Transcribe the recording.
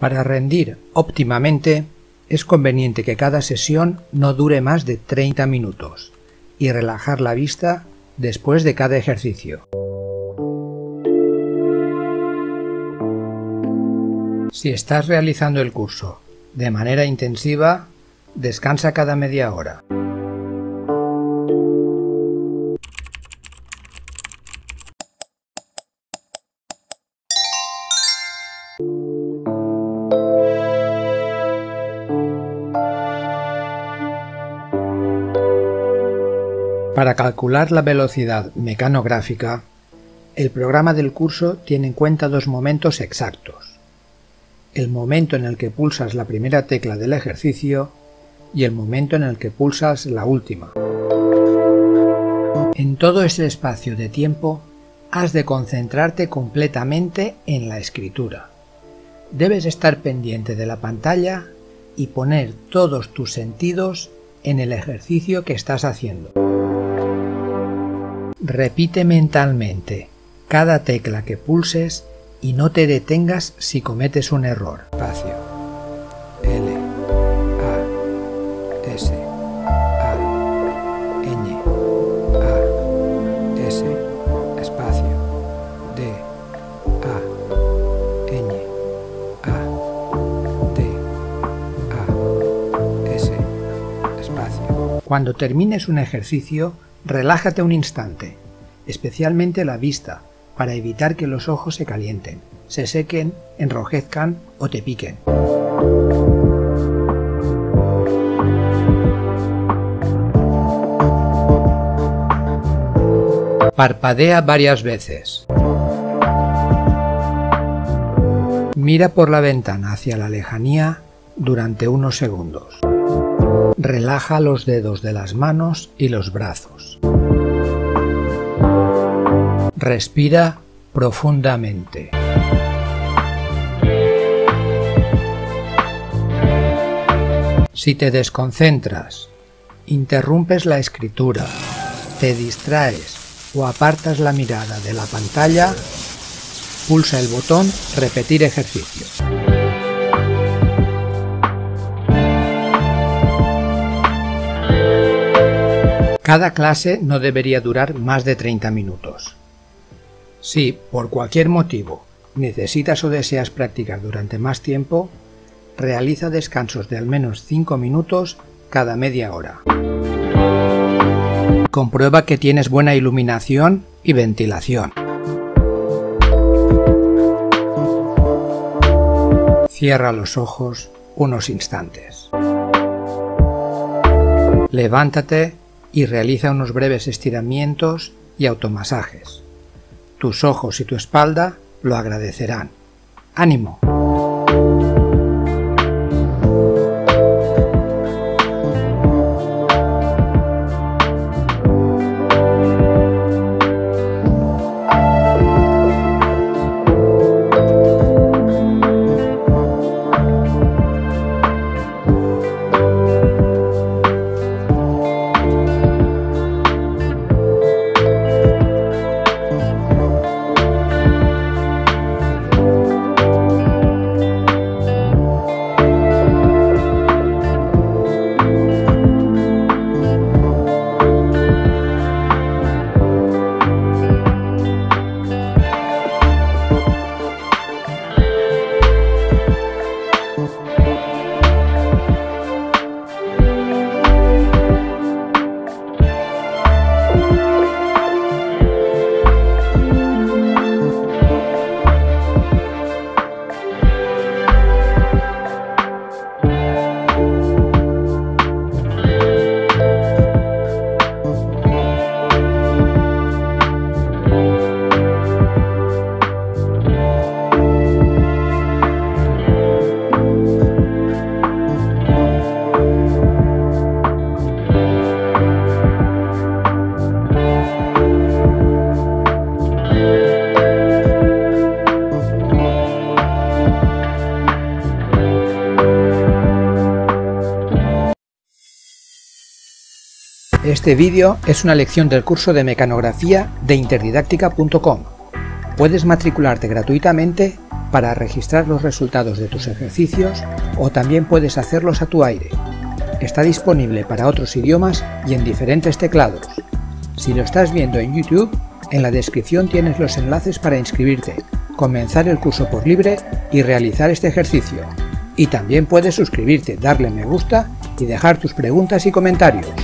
Para rendir óptimamente, es conveniente que cada sesión no dure más de 30 minutos y relajar la vista después de cada ejercicio. Si estás realizando el curso de manera intensiva, descansa cada media hora. Para calcular la velocidad mecanográfica, el programa del curso tiene en cuenta dos momentos exactos: el momento en el que pulsas la primera tecla del ejercicio y el momento en el que pulsas la última. En todo ese espacio de tiempo has de concentrarte completamente en la escritura. Debes estar pendiente de la pantalla y poner todos tus sentidos en el ejercicio que estás haciendo. Repite mentalmente cada tecla que pulses y no te detengas si cometes un error. Espacio. L. A. S. A. Ñ. A. S. Espacio. D. A. Ñ. A. D. A. S. Espacio. Cuando termines un ejercicio, relájate un instante, especialmente la vista, para evitar que los ojos se calienten, se sequen, enrojezcan o te piquen. Parpadea varias veces. Mira por la ventana hacia la lejanía durante unos segundos. Relaja los dedos de las manos y los brazos. Respira profundamente. Si te desconcentras, interrumpes la escritura, te distraes o apartas la mirada de la pantalla, pulsa el botón Repetir ejercicio. Cada clase no debería durar más de 30 minutos. Si, por cualquier motivo, necesitas o deseas practicar durante más tiempo, realiza descansos de al menos 5 minutos cada media hora. Comprueba que tienes buena iluminación y ventilación. Cierra los ojos unos instantes. Levántate y realiza unos breves estiramientos y automasajes. Tus ojos y tu espalda lo agradecerán. ¡Ánimo! Este vídeo es una lección del curso de mecanografía de interDidactica.com. Puedes matricularte gratuitamente para registrar los resultados de tus ejercicios o también puedes hacerlos a tu aire. Está disponible para otros idiomas y en diferentes teclados. Si lo estás viendo en YouTube, en la descripción tienes los enlaces para inscribirte, comenzar el curso por libre y realizar este ejercicio. Y también puedes suscribirte, darle me gusta y dejar tus preguntas y comentarios.